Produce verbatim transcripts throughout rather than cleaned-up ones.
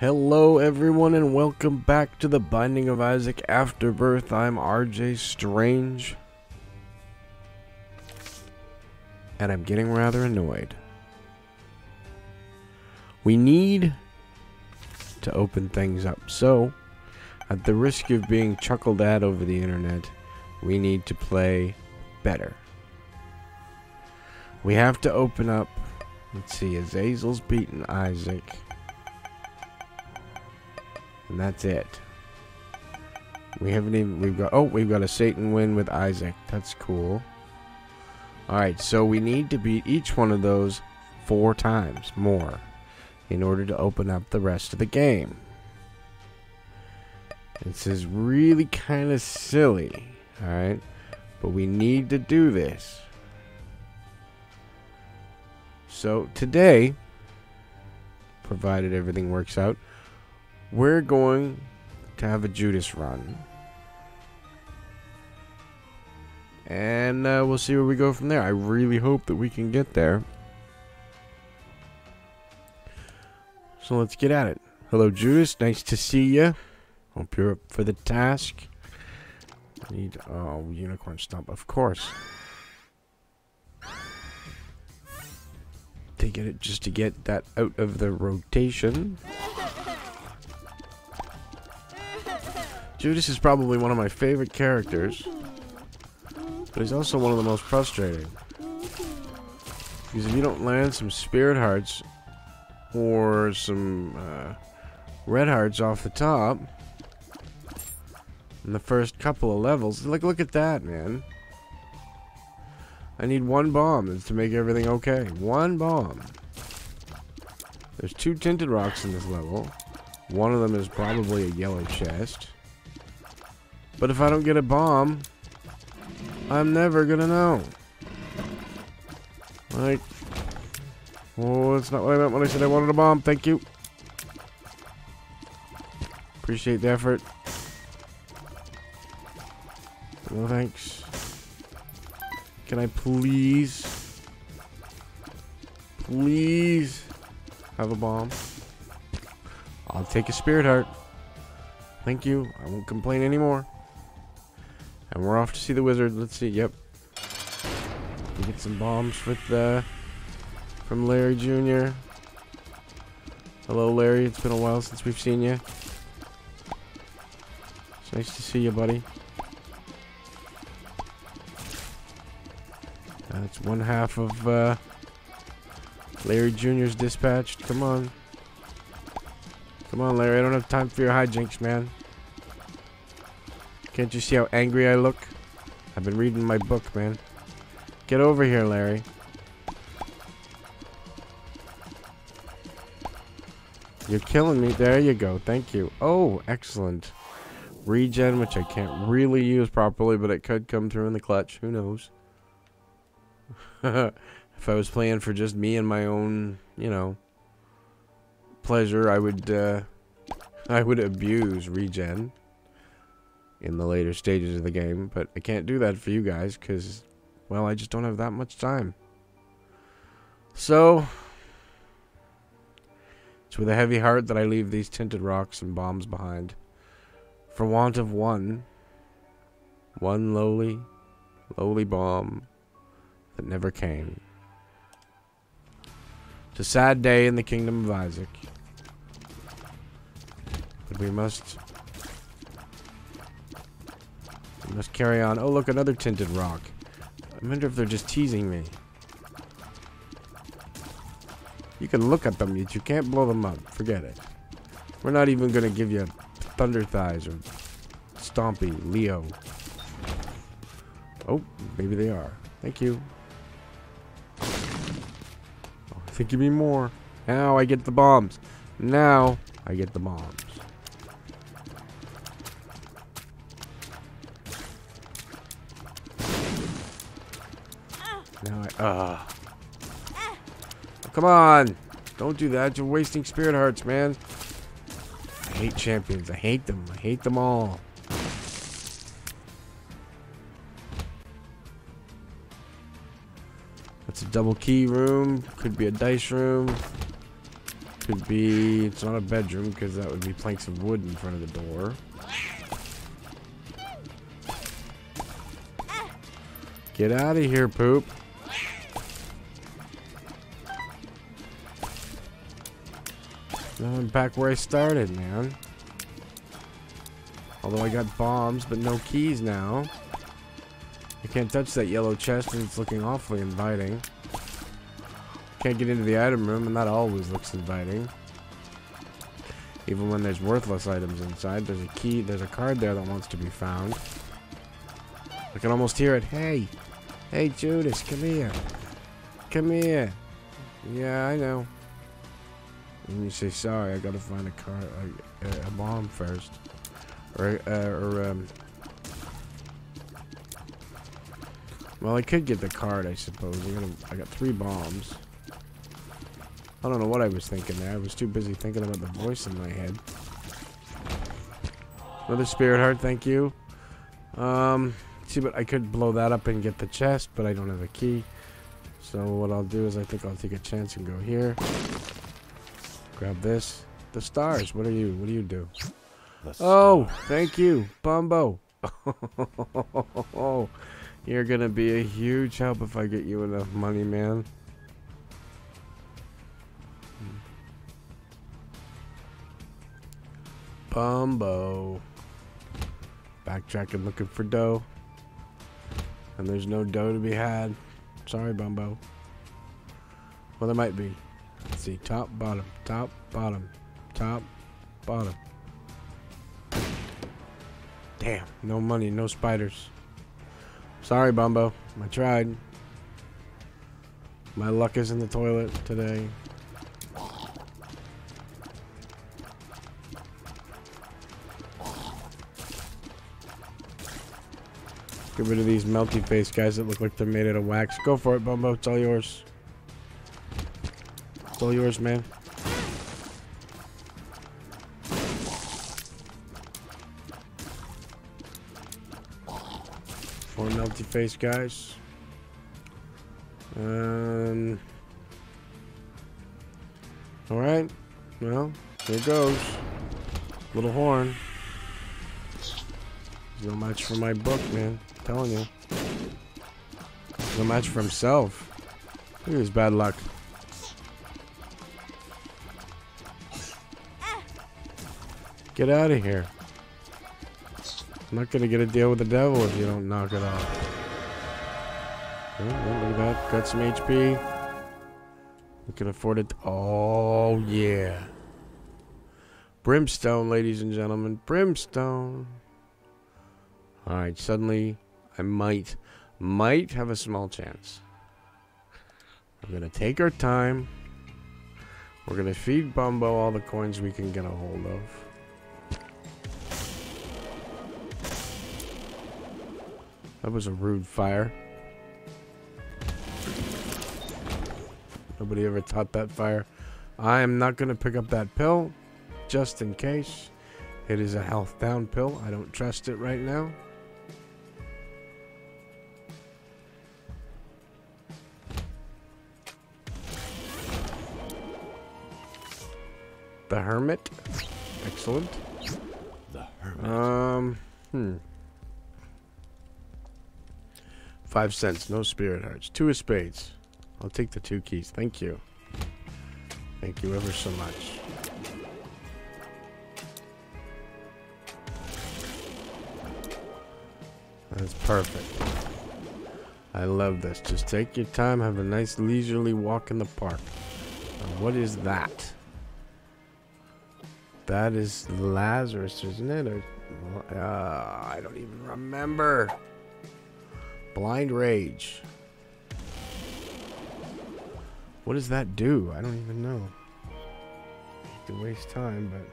Hello everyone and welcome back to The Binding of Isaac Afterbirth. I'm R J Strange. And I'm getting rather annoyed. We need to open things up. So, at the risk of being chuckled at over the internet, we need to play better. We have to open up. Let's see, Azazel's beaten Isaac. And that's it. We haven't even, we've got, oh, we've got a Satan win with Isaac. That's cool. Alright, so we need to beat each one of those four times more in order to open up the rest of the game. This is really kind of silly, alright? But we need to do this. So today, provided everything works out, we're going to have a Judas run. And uh, we'll see where we go from there. I really hope that we can get there. So let's get at it. Hello, Judas. Nice to see you. Hope you're up for the task. I need, oh, Unicorn Stomp, of course. They get it just to get that out of the rotation. Judas is probably one of my favorite characters, but he's also one of the most frustrating. Because if you don't land some Spirit Hearts or some uh, Red Hearts off the top in the first couple of levels, like look at that, man. I need one bomb to make everything okay. One bomb. There's two tinted rocks in this level. One of them is probably a yellow chest. But if I don't get a bomb, I'm never gonna know. Like, oh, that's not what I meant when I said I wanted a bomb. Thank you. Appreciate the effort. No thanks. Can I please, please have a bomb? I'll take a Spirit Heart. Thank you. I won't complain anymore. And we're off to see the wizard. Let's see. Yep. We get some bombs with uh, from Larry Junior Hello, Larry. It's been a while since we've seen you. It's nice to see you, buddy. That's one half of uh, Larry Junior's dispatched. Come on. Come on, Larry. I don't have time for your hijinks, man. Can't you see how angry I look? I've been reading my book, man. Get over here, Larry. You're killing me. There you go. Thank you. Oh, excellent. Regen, which I can't really use properly, but it could come through in the clutch. Who knows? If I was playing for just me and my own, you know, pleasure, I would uh, I would abuse regen in the later stages of the game, but I can't do that for you guys because, well, I just don't have that much time. So it's with a heavy heart that I leave these tinted rocks and bombs behind for want of one one lowly lowly bomb that never came. It's a sad day in the kingdom of Isaac. But we must we must carry on. Oh, look, another tinted rock. I wonder if they're just teasing me. You can look at them, yet you can't blow them up. Forget it. We're not even gonna give you Thunder Thighs or Stompy, Leo. Oh, maybe they are. Thank you. Oh, I think you mean more. Now I get the bombs. Now I get the bombs. Now I, uh. Oh, come on. Don't do that. You're wasting Spirit Hearts, man. I hate champions. I hate them. I hate them all. It's a double key room. Could be a dice room. Could be, it's not a bedroom because that would be planks of wood in front of the door. Get out of here, poop. Now I'm back where I started, man. Although I got bombs, but no keys now. I can't touch that yellow chest and it's looking awfully inviting. Can't get into the item room, and that always looks inviting. Even when there's worthless items inside, there's a key, there's a card there that wants to be found. I can almost hear it. Hey! Hey, Judas, come here. Come here. Yeah, I know. And you say, sorry, I gotta find a card, a, a bomb first. Or, uh, or, um... well, I could get the card, I suppose. I got, a, I got three bombs. I don't know what I was thinking there. I was too busy thinking about the voice in my head. Another spirit heart, thank you. Um, see, but I could blow that up and get the chest, but I don't have a key. So what I'll do is I think I'll take a chance and go here. Grab this. The stars. What are you? What do you do? Oh, thank you, Bumbo. You're gonna be a huge help if I get you enough money, man. Bumbo. Backtracking, looking for dough. And there's no dough to be had. Sorry, Bumbo. Well, there might be. Let's see. Top, bottom, top, bottom, top, bottom. Damn. No money, no spiders. Sorry, Bumbo. I tried. My luck is in the toilet today. Get rid of these melty face guys that look like they're made out of wax. Go for it, Bumbo. It's all yours. It's all yours, man. Four melty face guys. Um. All right. Well, here goes. Little horn. No match for my book, man. Telling you. No match for himself. Look at his bad luck. Get out of here. I'm not gonna get a deal with the devil if you don't knock it off. Oh, look at that. Got some H P. We can afford it. Oh, yeah. Brimstone, ladies and gentlemen. Brimstone. Alright, suddenly I might, might have a small chance. We're going to take our time. We're going to feed Bumbo all the coins we can get a hold of. That was a rude fire. Nobody ever taught that fire. I am not going to pick up that pill, just in case. It is a health down pill. I don't trust it right now. The Hermit. Excellent. The Hermit. Um, hmm. Five cents. No spirit hearts. Two of spades. I'll take the two keys. Thank you. Thank you ever so much. That's perfect. I love this. Just take your time. Have a nice leisurely walk in the park. Now, what is that? That is Lazarus, isn't it? Or, uh, I don't even remember. Blind Rage. What does that do? I don't even know. I have to waste time, but...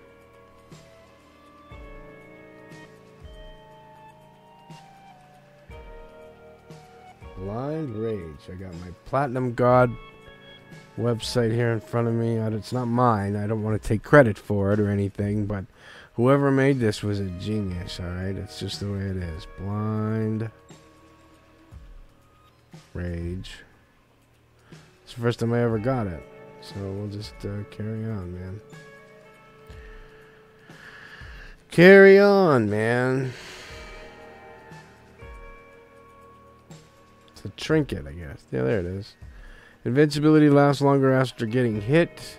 Blind Rage. I got my Platinum God website here in front of me. It's not mine. I don't want to take credit for it or anything, but whoever made this was a genius, alright? It's just the way it is. Blind Rage. It's the first time I ever got it. So we'll just uh, carry on, man. Carry on, man. It's a trinket, I guess. Yeah, there it is. Invincibility lasts longer after getting hit.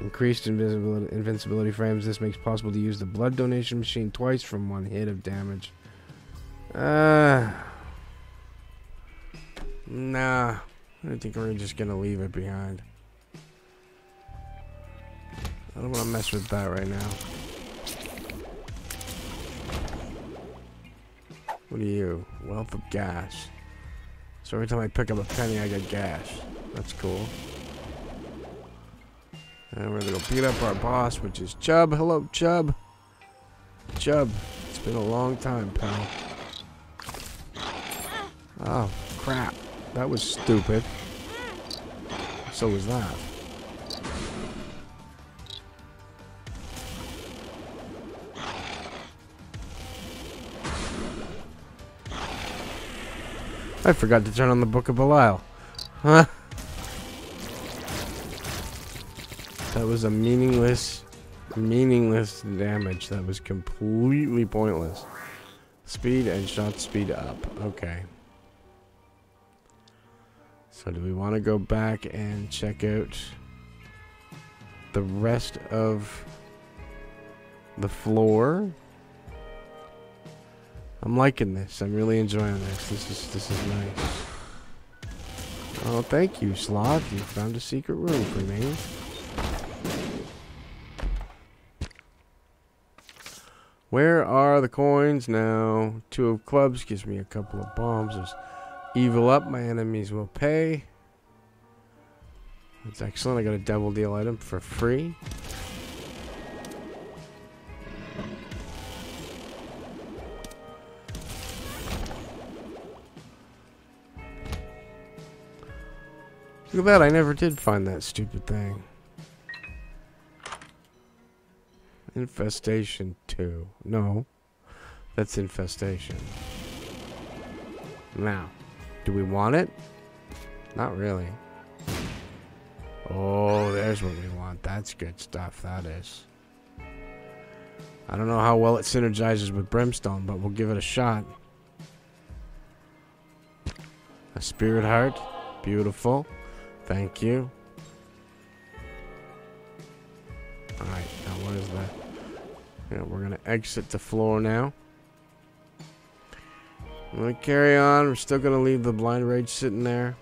Increased invisibility, invincibility frames. This makes possible to use the blood donation machine twice from one hit of damage. Ah. Uh, nah. I think we're just gonna leave it behind. I don't wanna mess with that right now. What are you? Wealth of gas. So every time I pick up a penny, I get gas. That's cool. And we're gonna go beat up our boss, which is Chubb. Hello, Chubb. Chubb, it's been a long time, pal. Oh, crap. That was stupid. So was that. I forgot to turn on the Book of Belial. Huh? That was a meaningless, meaningless damage. That was completely pointless. Speed and shot speed up. Okay. So do we want to go back and check out the rest of the floor? I'm liking this. I'm really enjoying this. This is this is nice. Oh, thank you, Sloth. You found a secret room for me. Where are the coins now? Two of clubs gives me a couple of bombs. There's evil up. My enemies will pay. That's excellent. I got a double deal item for free. Look at that, I never did find that stupid thing. Infestation two. No. That's Infestation. Now, do we want it? Not really. Oh, there's what we want. That's good stuff, that is. I don't know how well it synergizes with Brimstone, but we'll give it a shot. A Spirit Heart. Beautiful. Thank you. Alright, now what is that? Yeah, we're gonna exit the floor now. I'm gonna carry on. We're still gonna leave the Blind Rage sitting there.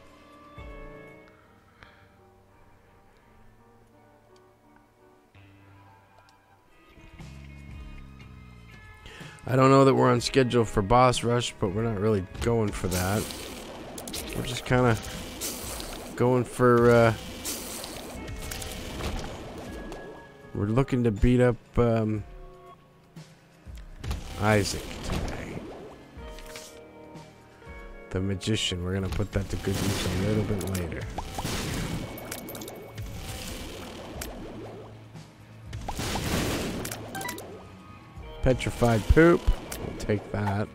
I don't know that we're on schedule for boss rush, but we're not really going for that. We're just kinda going for, uh, we're looking to beat up, um, Isaac today. The Magician. We're going to put that to good use a little bit later. Petrified Poop. We'll take that.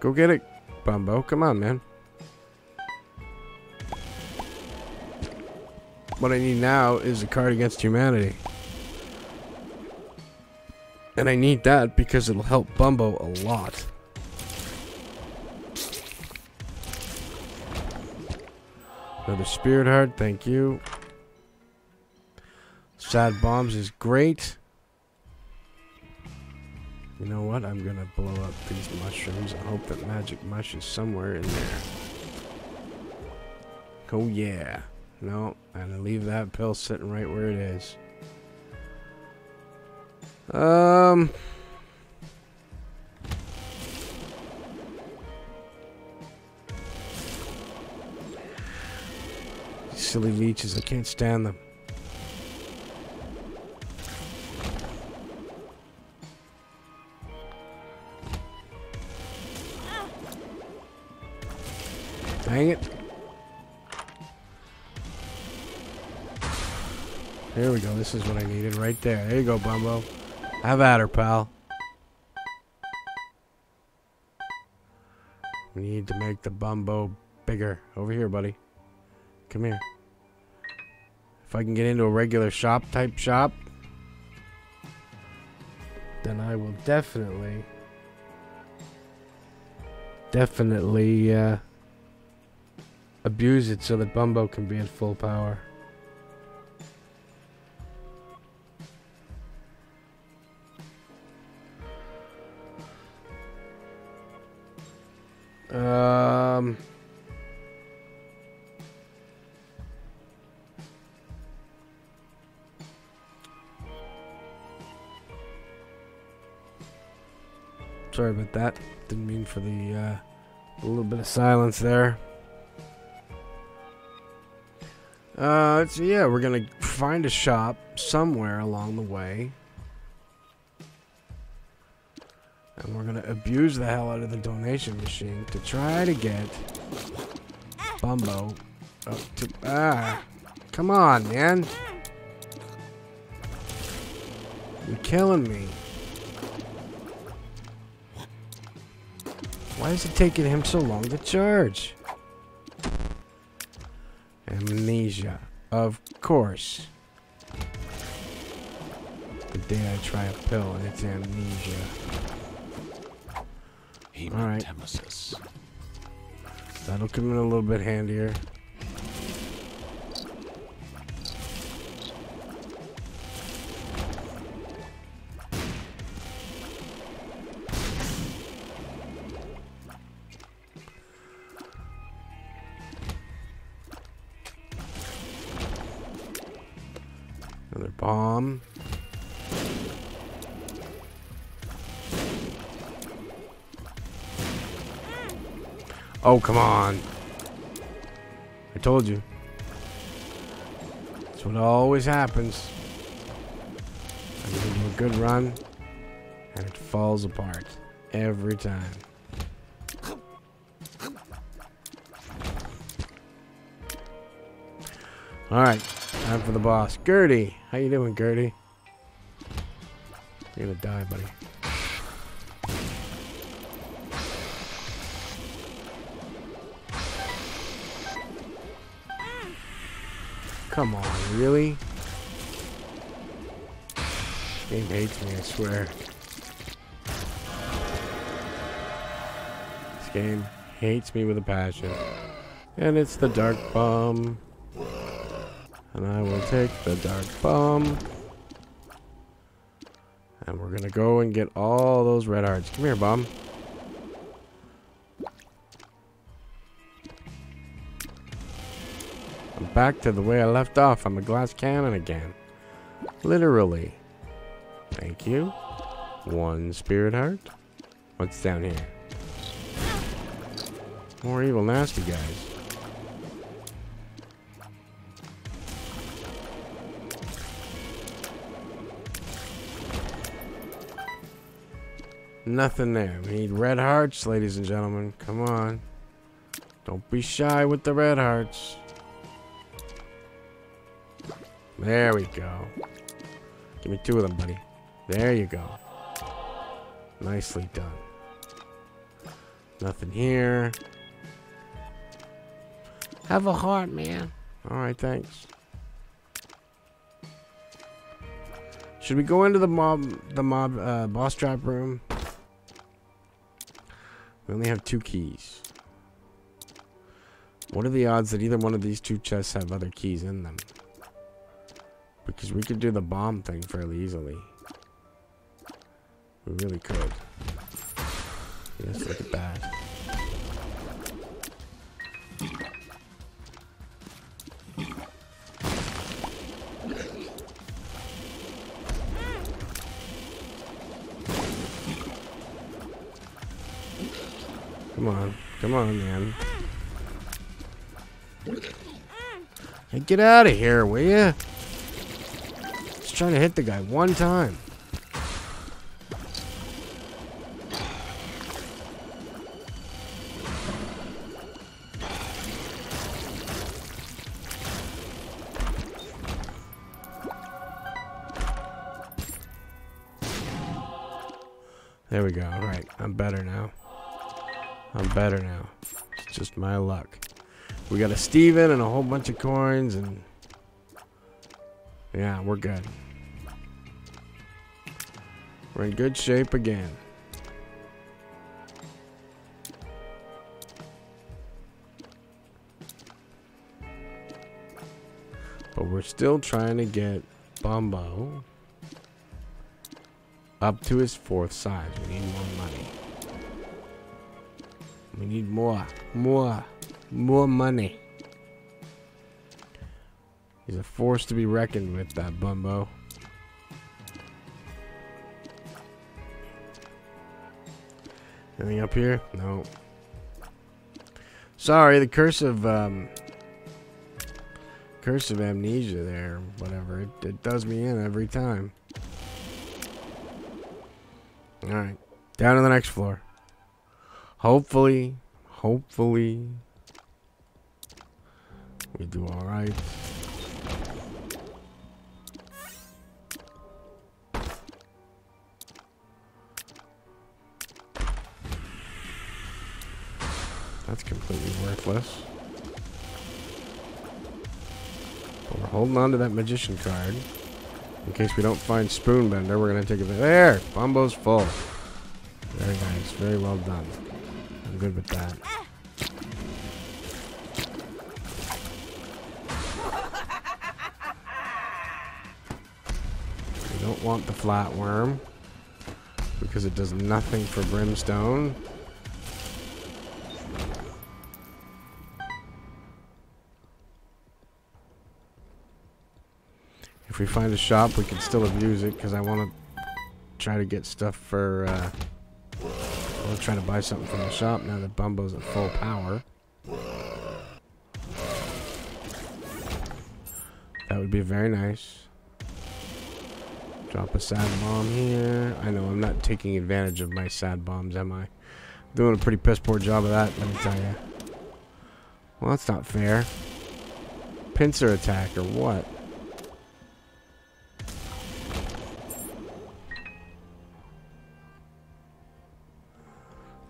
Go get it, Bumbo. Come on, man. What I need now is a card against humanity. And I need that because it'll help Bumbo a lot. Another Spirit Heart. Thank you. Sad Bombs is great. You know what? I'm gonna blow up these mushrooms and hope that magic mush is somewhere in there. Oh yeah. No, I'm gonna leave that pill sitting right where it is. Um. These silly leeches, I can't stand them. Dang it. There we go. This is what I needed right there. There you go, Bumbo. Have at her, pal. We need to make the Bumbo bigger. Over here, buddy. Come here. If I can get into a regular shop type shop, then I will definitely, definitely uh, abuse it so that Bumbo can be at full power. Um, sorry about that. Didn't mean for the uh, a little bit of silence there. Uh, so yeah, we're gonna find a shop somewhere along the way, and we're gonna abuse the hell out of the donation machine to try to get Bumbo up to... Ah! Come on, man! You're killing me. Why is it taking him so long to charge? Amnesia. Of course. The day I try a pill and it's amnesia. All right. That'll come in a little bit handier. Another bomb. Oh, come on. I told you. That's what always happens. I do a good run, and it falls apart. Every time. Alright, time for the boss. Gurdy! How you doing, Gurdy? You're gonna die, buddy. Come on, really? Game hates me, I swear. This game hates me with a passion. And it's the Dark Bum. And I will take the Dark Bum. And we're gonna go and get all those red hearts. Come here, Bum. Back to the way I left off. I'm a glass cannon again. Literally. Thank you. One spirit heart. What's down here? More evil nasty guys. Nothing there. We need red hearts, ladies and gentlemen. Come on. Don't be shy with the red hearts. There we go. Give me two of them, buddy. There you go. Nicely done. Nothing here. Have a heart, man. Alright, thanks. Should we go into the mob, the mob, uh, boss trap room? We only have two keys. What are the odds that either one of these two chests have other keys in them? Because we could do the bomb thing fairly easily. We really could. Yes, look at that. Come on. Come on, man. Hey, get out of here, will ya? Trying to hit the guy one time. There we go. All right, I'm better now. I'm better now. It's just my luck. We got a Steven and a whole bunch of coins, and yeah, we're good. We're in good shape again. But we're still trying to get Bumbo up to his fourth size. We need more money. We need more, more, more money. He's a force to be reckoned with, that Bumbo. Anything up here? No. Sorry, the curse of um, curse of amnesia there, whatever. It, it does me in every time. All right, down to the next floor. Hopefully, hopefully, we do all right. That's completely worthless. But we're holding on to that magician card. In case we don't find Spoonbender, we're going to take it there. Bumbo's full. Very nice. Very well done. I'm good with that. We don't want the flatworm because it does nothing for Brimstone. If we find a shop, we can still abuse it, because I want to try to get stuff for, uh, I want to try to buy something from the shop now that Bumbo's at full power. That would be very nice. Drop a sad bomb here. I know, I'm not taking advantage of my sad bombs, am I? I'm doing a pretty piss poor job of that, let me tell you. Well, that's not fair. Pincer attack, or what?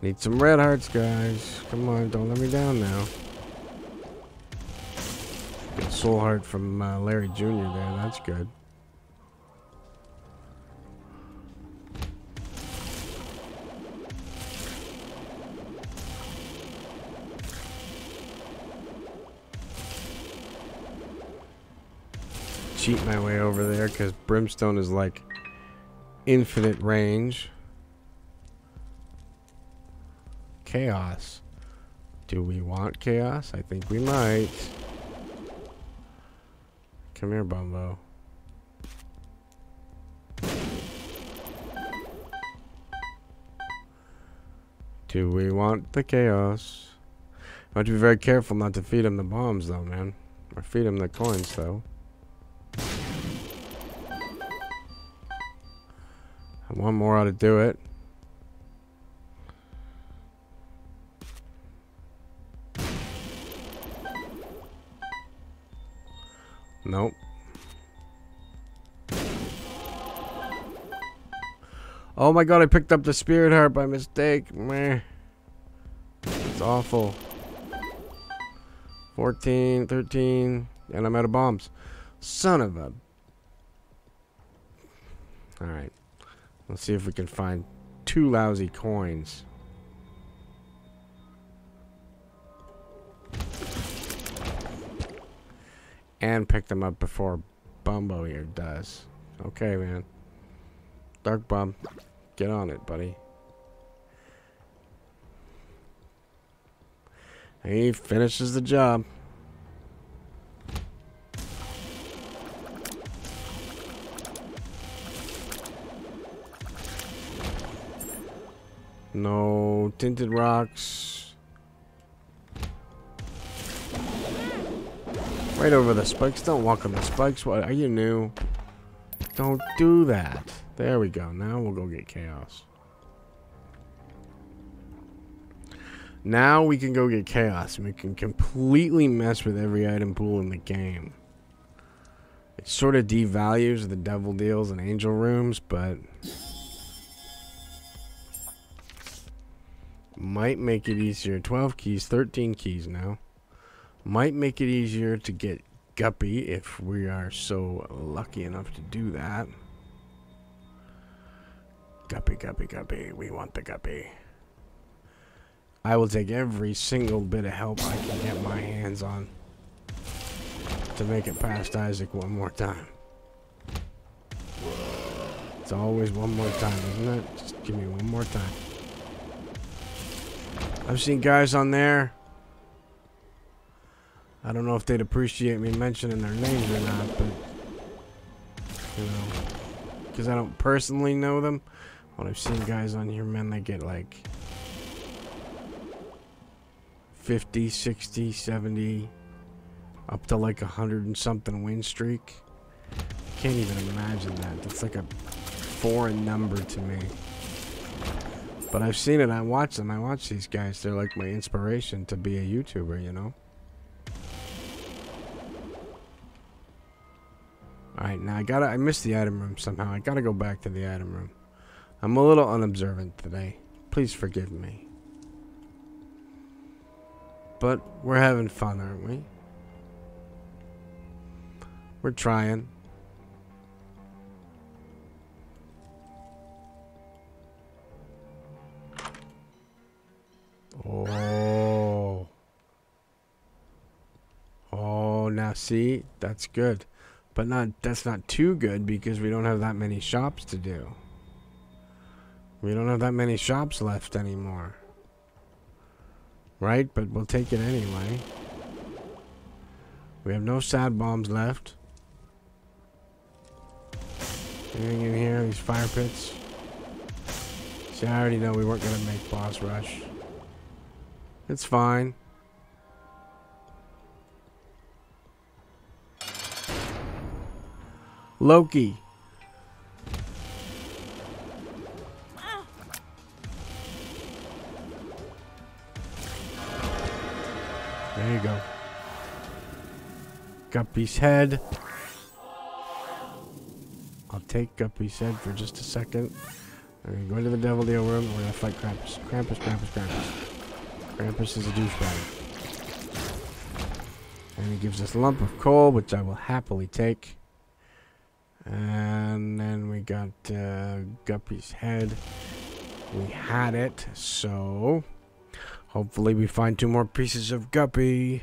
Need some red hearts, guys. Come on, don't let me down now. Good soul heart from uh, Larry Junior there. That's good. Cheat my way over there because Brimstone is like infinite range. Chaos. Do we want chaos? I think we might. Come here, Bumbo. Do we want the chaos? I have to be very careful not to feed him the bombs, though, man. Or feed him the coins, though. And one more ought to do it. Nope. Oh my god, I picked up the spirit heart by mistake. Meh. It's awful. fourteen, thirteen, and I'm out of bombs. Son of a... Alright. Let's see if we can find two lousy coins. And pick them up before Bumbo here does. Okay, man. Dark Bum, get on it, buddy. He finishes the job. No tinted rocks. Right over the spikes. Don't walk on the spikes. What are you new? Don't do that. There we go. Now we'll go get chaos. Now we can go get chaos. And we can completely mess with every item pool in the game. It sort of devalues the devil deals and angel rooms, but... Might make it easier. twelve keys, thirteen keys now. Might make it easier to get Guppy if we are so lucky enough to do that. Guppy, Guppy, Guppy. We want the Guppy. I will take every single bit of help I can get my hands on to make it past Isaac one more time. It's always one more time, isn't it? Just give me one more time. I've seen guys on there. I don't know if they'd appreciate me mentioning their names or not, but, you know, because I don't personally know them. When I've seen guys on here, man, they get like fifty, sixty, seventy, up to like a hundred and something win streak. I can't even imagine that. That's like a foreign number to me. But I've seen it. I watch them. I watch these guys. They're like my inspiration to be a YouTuber, you know? Alright, now I gotta. I missed the item room somehow. I gotta go back to the item room. I'm a little unobservant today. Please forgive me. But we're having fun, aren't we? We're trying. Oh. Oh, now see? That's good. But not that's not too good because we don't have that many shops to do. We don't have that many shops left anymore. Right? But we'll take it anyway. We have no sad bombs left. Anything in here? These fire pits? See, I already know we weren't going to make boss rush. It's fine. Loki. There you go. Guppy's head. I'll take Guppy's head for just a second. We're going to go into the Devil Deal room and we're going to fight Krampus. Krampus, Krampus, Krampus. Krampus is a douchebag. And he gives us a lump of coal, which I will happily take. And then we got uh, Guppy's head. We had it, so... Hopefully we find two more pieces of Guppy.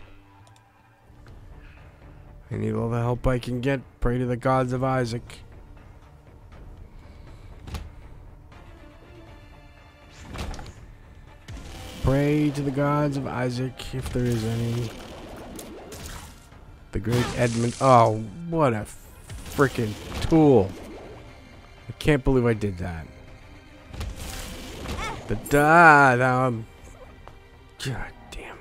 I need all the help I can get. Pray to the gods of Isaac. Pray to the gods of Isaac, if there is any. The great Edmund. Oh, what a freaking tool. I can't believe I did that. The da now I'm... God damn.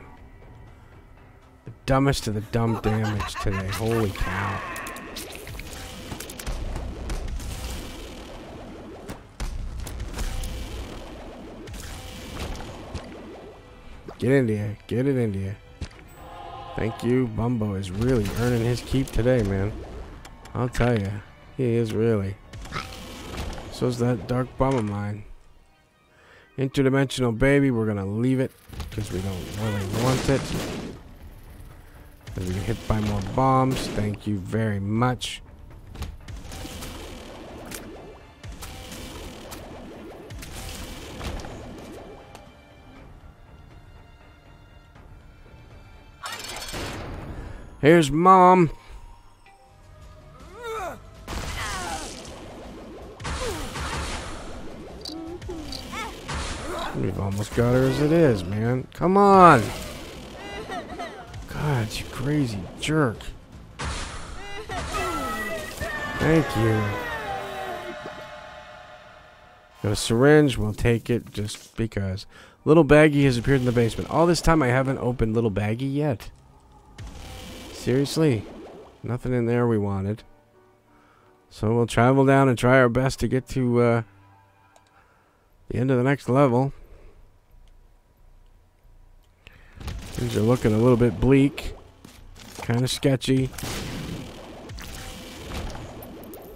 The dumbest of the dumb damage today. Holy cow. Get into you. Get it into you. Thank you. Bumbo is really earning his keep today, man. I'll tell you. He is really. So's that dark bum of mine. Interdimensional baby, we're gonna leave it because we don't really want it. And we get hit by more bombs. Thank you very much. Here's Mom. We've almost got her as it is, man. Come on! God, you crazy jerk. Thank you. Got a syringe. We'll take it just because. Little Baggy has appeared in the basement. All this time I haven't opened Little Baggy yet. Seriously. Nothing in there we wanted. So we'll travel down and try our best to get to uh, the end of the next level. Things are looking a little bit bleak. Kind of sketchy.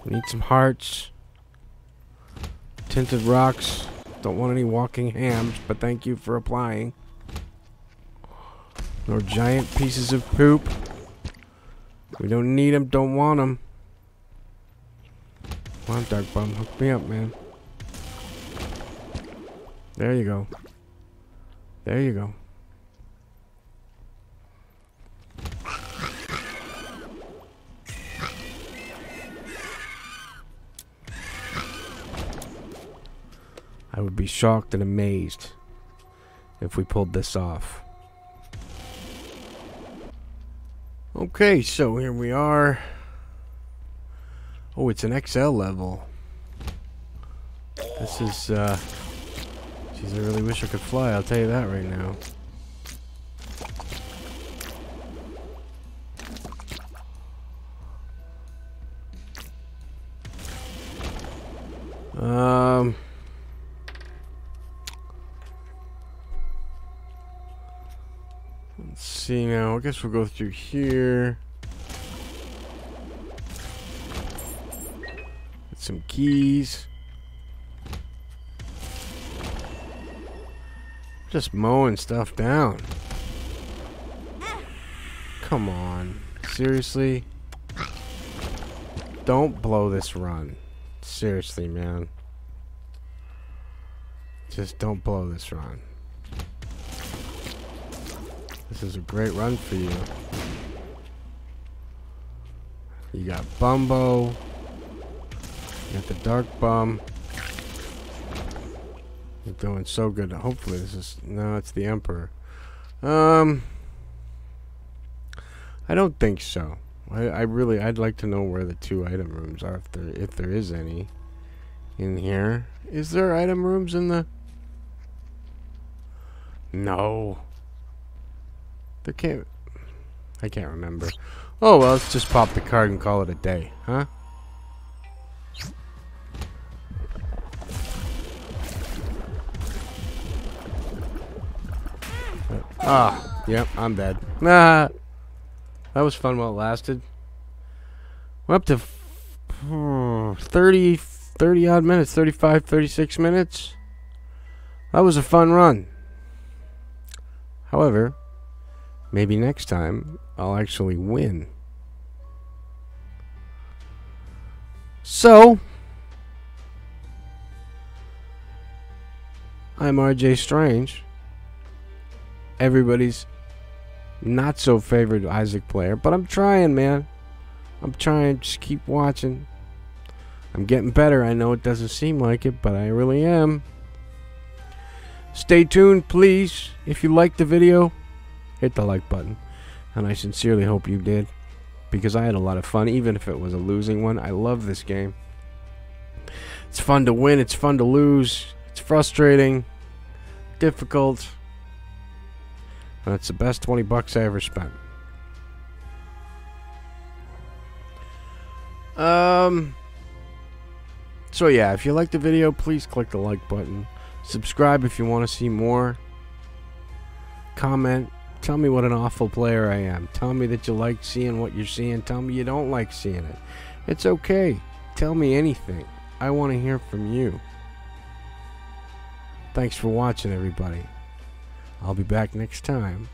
Need some hearts. Tinted rocks. Don't want any walking hams, but thank you for applying. Nor giant pieces of poop. We don't need them, don't want them. Come on, Dark Bum, hook me up, man. There you go. There you go. I would be shocked and amazed if we pulled this off. Okay, so here we are. Oh, it's an X L level. This is, uh... geez, I really wish I could fly, I'll tell you that right now. Um... Let's see now, I guess we'll go through here. Get some keys. Just mowing stuff down. Come on. Seriously? Don't blow this run. Seriously, man. Just don't blow this run. This is a great run for you. You got Bumbo. You got the Dark Bum. You're doing so good. Hopefully this is... No, it's the Emperor. Um... I don't think so. I, I really... I'd like to know where the two item rooms are, if there, if there is any in here. Is there item rooms in the... No. There can't... I can't remember. Oh, well, let's just pop the card and call it a day, huh? Ah, yep, I'm dead. Nah, that was fun while it lasted. We're up to thirty, thirty-odd minutes, thirty-five, thirty-six minutes. That was a fun run. However... maybe next time, I'll actually win. So, I'm R J Strange, everybody's not so favorite Isaac player, but I'm trying, man. I'm trying, just keep watching. I'm getting better, I know it doesn't seem like it, but I really am. Stay tuned, please, if you liked the video. Hit the like button, and I sincerely hope you did, because I had a lot of fun, even if it was a losing one. I love this game. It's fun to win, it's fun to lose, it's frustrating, difficult, and it's the best twenty bucks I ever spent. Um. So yeah, if you liked the video, please click the like button, subscribe if you want to see more, comment. Tell me what an awful player I am. Tell me that you like seeing what you're seeing. Tell me you don't like seeing it. It's okay. Tell me anything. I want to hear from you. Thanks for watching, everybody. I'll be back next time.